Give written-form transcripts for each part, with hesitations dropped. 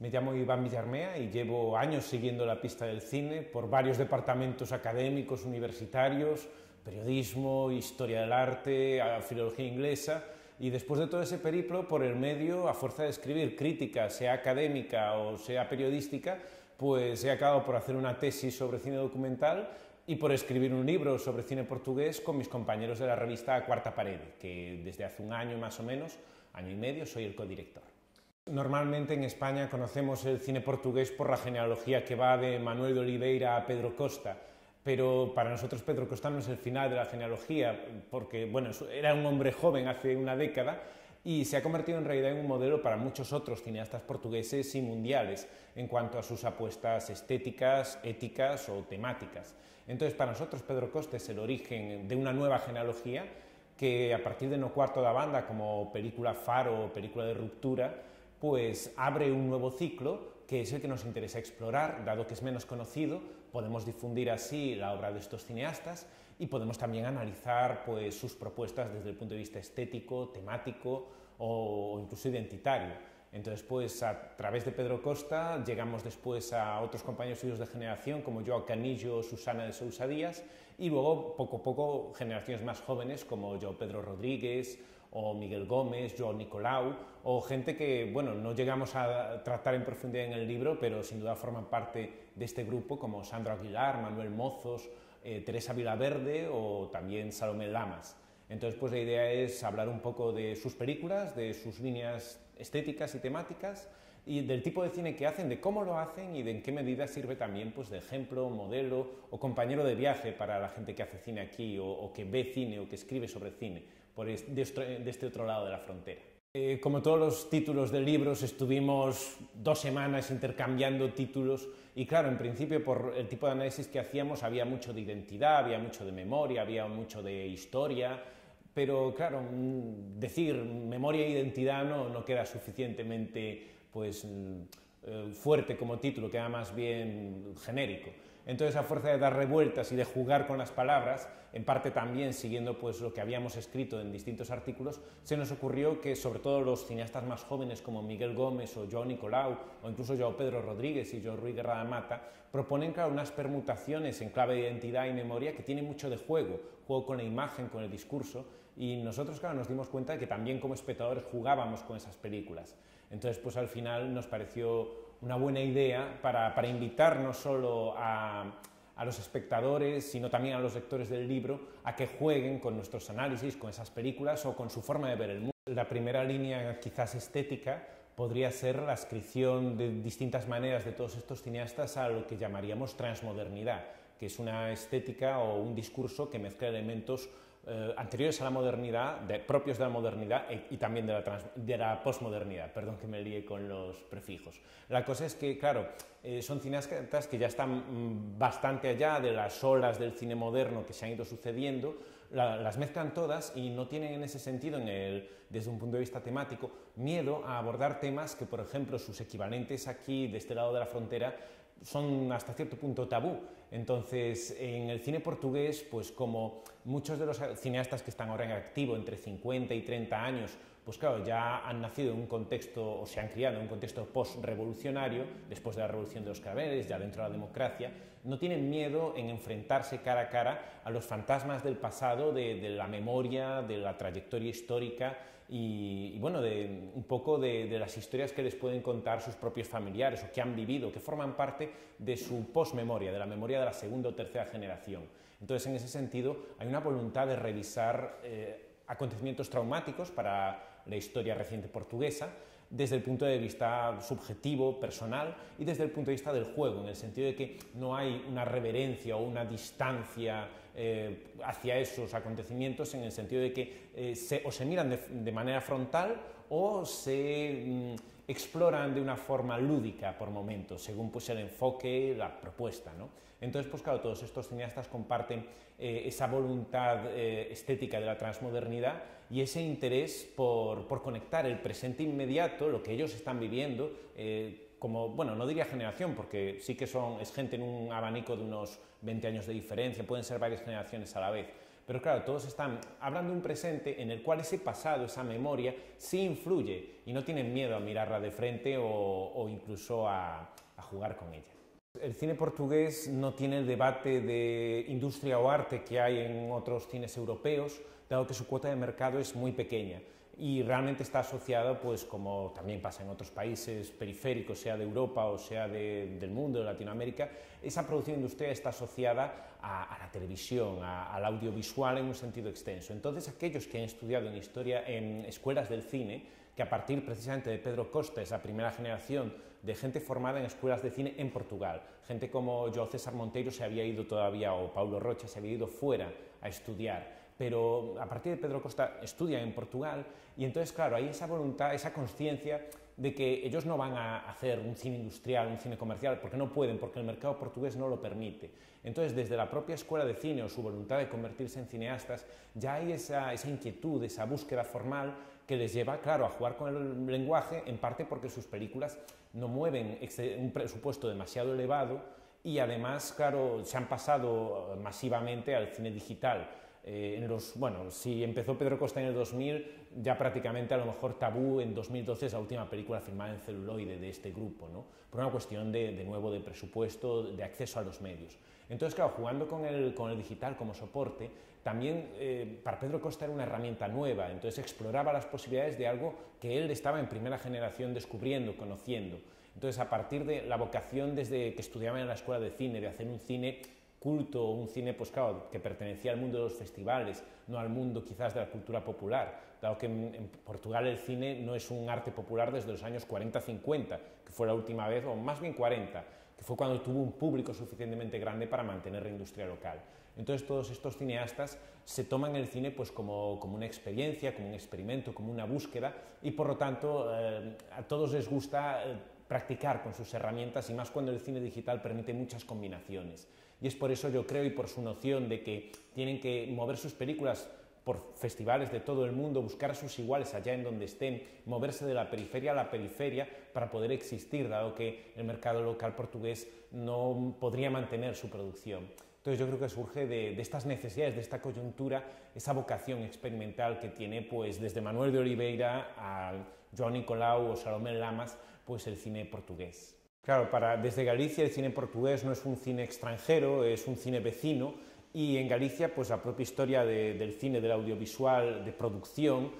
Me llamo Iván Villarmea y llevo años siguiendo la pista del cine por varios departamentos académicos, universitarios, periodismo, historia del arte, filología inglesa, y después de todo ese periplo por el medio, a fuerza de escribir crítica, sea académica o sea periodística, pues he acabado por hacer una tesis sobre cine documental y por escribir un libro sobre cine portugués con mis compañeros de la revista Cuarta Pared, que desde hace un año más o menos, año y medio, soy el codirector. Normalmente en España conocemos el cine portugués por la genealogía que va de Manoel de Oliveira a Pedro Costa, pero para nosotros Pedro Costa no es el final de la genealogía, porque bueno, era un hombre joven hace una década y se ha convertido en realidad en un modelo para muchos otros cineastas portugueses y mundiales en cuanto a sus apuestas estéticas, éticas o temáticas. Entonces para nosotros Pedro Costa es el origen de una nueva genealogía que a partir de No Quarto da Banda como película faro o película de ruptura pues abre un nuevo ciclo que es el que nos interesa explorar, dado que es menos conocido, podemos difundir así la obra de estos cineastas y podemos también analizar pues, sus propuestas desde el punto de vista estético, temático o incluso identitario. Entonces, pues, a través de Pedro Costa llegamos después a otros compañeros suyos de generación como Joao Canijo o Susana de Sousa Dias y luego, poco a poco, generaciones más jóvenes como João Pedro Rodrigues o Miguel Gómez, João Nicolau, o gente que, bueno, no llegamos a tratar en profundidad en el libro, pero sin duda forman parte de este grupo, como Sandro Aguilar, Manuel Mozos, Teresa Vilaverde o también Salomé Lamas. Entonces, pues la idea es hablar un poco de sus películas, de sus líneas estéticas y temáticas, y del tipo de cine que hacen, de cómo lo hacen y de en qué medida sirve también pues, de ejemplo, modelo o compañero de viaje para la gente que hace cine aquí o que ve cine o que escribe sobre cine por este otro lado de la frontera. Como todos los títulos de libros, estuvimos 2 semanas intercambiando títulos y claro, en principio por el tipo de análisis que hacíamos había mucho de identidad, había mucho de memoria, había mucho de historia, pero claro, decir memoria e identidad no queda suficientemente pues fuerte como título, queda más bien genérico. Entonces, a fuerza de dar revueltas y de jugar con las palabras, en parte también siguiendo pues, lo que habíamos escrito en distintos artículos, se nos ocurrió que sobre todo los cineastas más jóvenes como Miguel Gómez o João Nicolau, o incluso João Pedro Rodrigues y João Rui Guerra da Mata, proponen claro, unas permutaciones en clave de identidad y memoria que tienen mucho de juego con la imagen, con el discurso, y nosotros claro, nos dimos cuenta de que también como espectadores jugábamos con esas películas. Entonces, pues al final nos pareció una buena idea para invitar no solo a los espectadores, sino también a los lectores del libro a que jueguen con nuestros análisis, con esas películas o con su forma de ver el mundo. La primera línea, quizás estética, podría ser la ascripción de distintas maneras de todos estos cineastas a lo que llamaríamos transmodernidad, que es una estética o un discurso que mezcla elementos anteriores a la modernidad, propios de la modernidad y también de la posmodernidad, perdón que me líe con los prefijos. La cosa es que, claro, son cineastas que ya están bastante allá de las olas del cine moderno que se han ido sucediendo, las mezclan todas y no tienen en ese sentido, desde un punto de vista temático, miedo a abordar temas que, por ejemplo, sus equivalentes aquí, de este lado de la frontera, son hasta cierto punto tabú. Entonces, en el cine portugués, pues como muchos de los cineastas que están ahora en activo, entre 50 y 30 años, pues claro, ya han nacido en un contexto, o se han criado en un contexto post-revolucionario, después de la Revolución de los Cravos, ya dentro de la democracia, no tienen miedo en enfrentarse cara a cara a los fantasmas del pasado, de la memoria, de la trayectoria histórica y bueno, un poco de las historias que les pueden contar sus propios familiares o que han vivido, que forman parte de su posmemoria, de la memoria de la segunda o tercera generación. Entonces, en ese sentido, hay una voluntad de revisar acontecimientos traumáticos para la historia reciente portuguesa, desde el punto de vista subjetivo, personal, y desde el punto de vista del juego, en el sentido de que no hay una reverencia o una distancia hacia esos acontecimientos, en el sentido de que se miran de manera frontal o se exploran de una forma lúdica por momentos, según pues, el enfoque, la propuesta, ¿no? Entonces, pues claro, todos estos cineastas comparten esa voluntad estética de la transmodernidad y ese interés por conectar el presente inmediato, lo que ellos están viviendo, como, bueno, no diría generación, porque sí que es gente en un abanico de unos 20 años de diferencia, pueden ser varias generaciones a la vez, Pero claro, todos están hablando de un presente en el cual ese pasado, esa memoria, sí influye y no tienen miedo a mirarla de frente o incluso a jugar con ella. El cine portugués no tiene el debate de industria o arte que hay en otros cines europeos, dado que su cuota de mercado es muy pequeña y realmente está asociada, pues como también pasa en otros países periféricos, sea de Europa o sea del mundo, de Latinoamérica, esa producción industrial está asociada a la televisión, al audiovisual en un sentido extenso. Entonces, aquellos que han estudiado en historia en escuelas del cine, que a partir precisamente de Pedro Costa, esa primera generación de gente formada en escuelas de cine en Portugal, gente como João César Monteiro se había ido todavía, o Paulo Rocha se había ido fuera a estudiar, pero a partir de Pedro Costa estudian en Portugal y entonces, claro, hay esa voluntad, esa conciencia de que ellos no van a hacer un cine industrial, un cine comercial, porque no pueden, porque el mercado portugués no lo permite. Entonces, desde la propia escuela de cine o su voluntad de convertirse en cineastas, ya hay esa inquietud, esa búsqueda formal que les lleva, claro, a jugar con el lenguaje, en parte porque sus películas no mueven un presupuesto demasiado elevado y además, claro, se han pasado masivamente al cine digital. Bueno, si empezó Pedro Costa en el 2000, ya prácticamente a lo mejor Tabú en 2012 es la última película filmada en celuloide de este grupo, ¿no? Por una cuestión de nuevo de presupuesto, de acceso a los medios. Entonces, claro, jugando con el digital como soporte, también para Pedro Costa era una herramienta nueva, entonces exploraba las posibilidades de algo que él estaba en primera generación descubriendo, conociendo. Entonces, a partir de la vocación desde que estudiaba en la escuela de cine, de hacer un cine culto, un cine, pues claro, que pertenecía al mundo de los festivales, no al mundo quizás de la cultura popular, dado que en Portugal el cine no es un arte popular desde los años 40-50, que fue la última vez, o más bien 40, que fue cuando tuvo un público suficientemente grande para mantener la industria local. Entonces todos estos cineastas se toman el cine pues como una experiencia, como un experimento, como una búsqueda, y por lo tanto a todos les gusta practicar con sus herramientas, y más cuando el cine digital permite muchas combinaciones. Y es por eso, yo creo, y por su noción de que tienen que mover sus películas por festivales de todo el mundo, buscar a sus iguales allá en donde estén, moverse de la periferia a la periferia para poder existir, dado que el mercado local portugués no podría mantener su producción. Entonces yo creo que surge de estas necesidades, de esta coyuntura, esa vocación experimental que tiene pues desde Manoel de Oliveira a João Nicolau o Salomé Lamas, pues el cine portugués. Claro, desde Galicia el cine portugués no es un cine extranjero, es un cine vecino, y en Galicia pues la propia historia del cine, del audiovisual, de producción,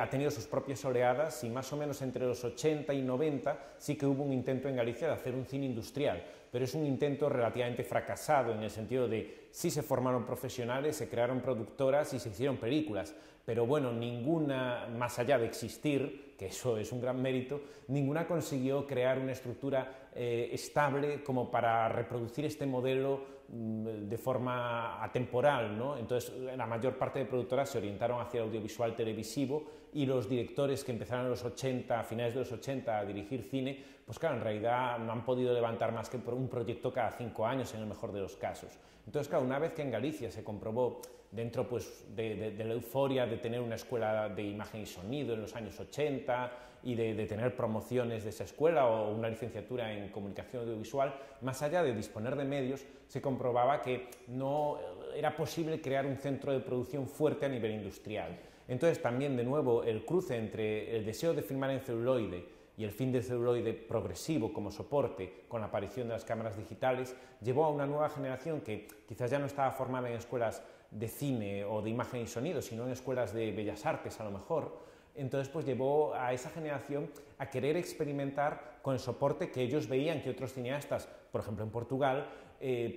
ha tenido sus propias oleadas, y más o menos entre los 80 y 90 sí que hubo un intento en Galicia de hacer un cine industrial, pero es un intento relativamente fracasado en el sentido de sí se formaron profesionales, se crearon productoras y se hicieron películas, pero bueno, ninguna, más allá de existir, que eso es un gran mérito, ninguna consiguió crear una estructura estable como para reproducir este modelo de forma atemporal, ¿no? Entonces, la mayor parte de productoras se orientaron hacia el audiovisual televisivo, y los directores que empezaron a finales de los 80 a dirigir cine, pues claro, en realidad no han podido levantar más que un proyecto cada 5 años en el mejor de los casos. Entonces, claro, una vez que en Galicia se comprobó, dentro pues, de la euforia de tener una escuela de imagen y sonido en los años 80 y de tener promociones de esa escuela o una licenciatura en comunicación audiovisual, más allá de disponer de medios, se comprobaba que no era posible crear un centro de producción fuerte a nivel industrial. Entonces también, de nuevo, el cruce entre el deseo de filmar en celuloide y el fin del celuloide progresivo como soporte con la aparición de las cámaras digitales llevó a una nueva generación que quizás ya no estaba formada en escuelas de cine o de imagen y sonido, sino en escuelas de bellas artes a lo mejor. Entonces pues llevó a esa generación a querer experimentar con el soporte que ellos veían que otros cineastas, por ejemplo en Portugal,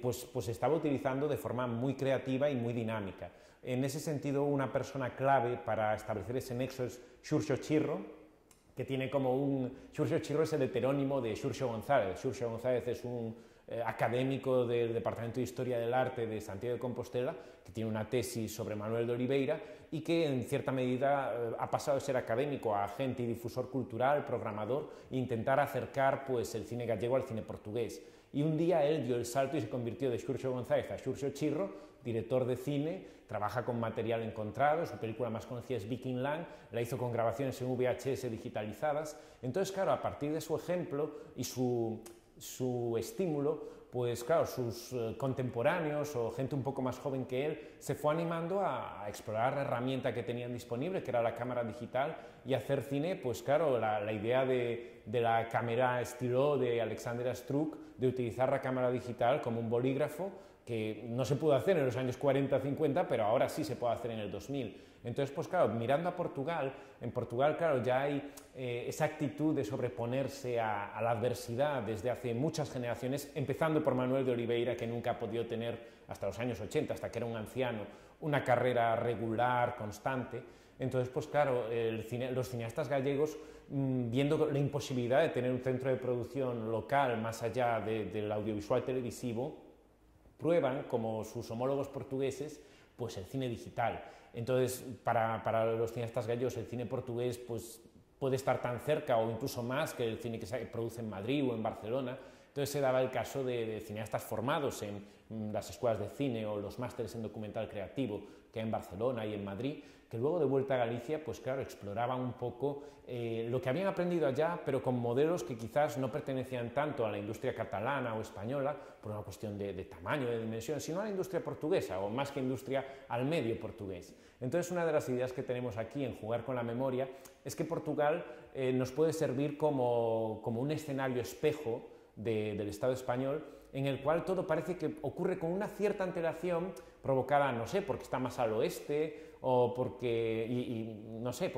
pues estaba utilizando de forma muy creativa y muy dinámica. En ese sentido, una persona clave para establecer ese nexo es Xurxo Chirro, que tiene como Xurxo Chirro es el heterónimo de Xurxo González. Xurxo González es un académico del Departamento de Historia del Arte de Santiago de Compostela, que tiene una tesis sobre Manoel de Oliveira y que en cierta medida ha pasado de ser académico a agente y difusor cultural, programador, e intentar acercar pues, el cine gallego al cine portugués. Y un día él dio el salto y se convirtió de Xurxo González a Xurxo Chirro, director de cine, trabaja con material encontrado, su película más conocida es Viking Lang, la hizo con grabaciones en VHS digitalizadas. Entonces, claro, a partir de su ejemplo y su estímulo, pues claro, sus contemporáneos o gente un poco más joven que él se fue animando a explorar la herramienta que tenían disponible, que era la cámara digital, y hacer cine. Pues claro, la idea de la cámara estiró de Alexander Struck, de utilizar la cámara digital como un bolígrafo, que no se pudo hacer en los años 40-50, pero ahora sí se puede hacer en el 2000. Entonces, pues claro, mirando a Portugal, en Portugal, claro, ya hay esa actitud de sobreponerse a la adversidad desde hace muchas generaciones, empezando por Manoel de Oliveira, que nunca ha podido tener, hasta los años 80, hasta que era un anciano, una carrera regular, constante. Entonces, pues claro, los cineastas gallegos, viendo la imposibilidad de tener un centro de producción local más allá del audiovisual televisivo, prueban, como sus homólogos portugueses, pues el cine digital. Entonces, para los cineastas gallegos, el cine portugués pues, puede estar tan cerca o incluso más que el cine que se produce en Madrid o en Barcelona. Entonces se daba el caso de cineastas formados en las escuelas de cine o los másteres en documental creativo que hay en Barcelona y en Madrid, que luego de vuelta a Galicia, pues claro, exploraban un poco lo que habían aprendido allá, pero con modelos que quizás no pertenecían tanto a la industria catalana o española, por una cuestión de tamaño, de dimensión, sino a la industria portuguesa, o más que industria, al medio portugués. Entonces, una de las ideas que tenemos aquí en Jugar con la Memoria es que Portugal nos puede servir como un escenario espejo del Estado español, en el cual todo parece que ocurre con una cierta antelación provocada, no sé, porque está más al oeste, o porque, no sé,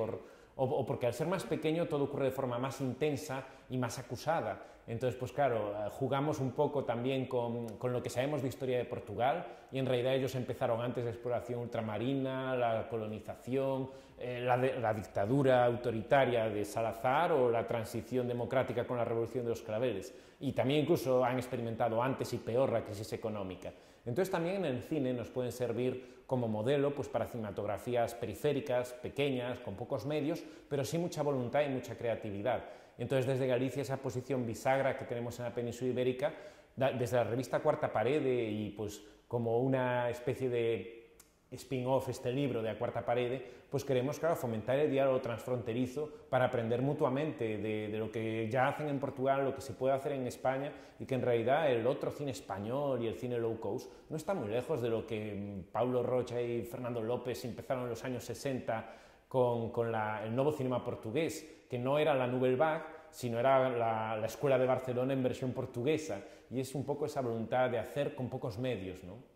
o porque al ser más pequeño todo ocurre de forma más intensa y más acusada. Entonces, pues claro, jugamos un poco también con lo que sabemos de historia de Portugal, y en realidad ellos empezaron antes la exploración ultramarina, la colonización, la dictadura autoritaria de Salazar o la transición democrática con la Revolución de los Claveles. Y también incluso han experimentado antes y peor la crisis económica. Entonces también en el cine nos pueden servir como modelo pues, para cinematografías periféricas, pequeñas, con pocos medios, pero sí mucha voluntad y mucha creatividad. Entonces desde Galicia esa posición bisagra que tenemos en la península ibérica, desde la revista Cuarta Pared y pues como una especie de spin-off este libro de A Cuarta Pared, pues queremos, claro, fomentar el diálogo transfronterizo para aprender mutuamente de lo que ya hacen en Portugal, lo que se puede hacer en España, y que en realidad el otro cine español y el cine low cost no está muy lejos de lo que Paulo Rocha y Fernando López empezaron en los años 60 con el nuevo cinema portugués, que no era la Nouvelle Vague, sino era la Escuela de Barcelona en versión portuguesa, y es un poco esa voluntad de hacer con pocos medios, ¿no?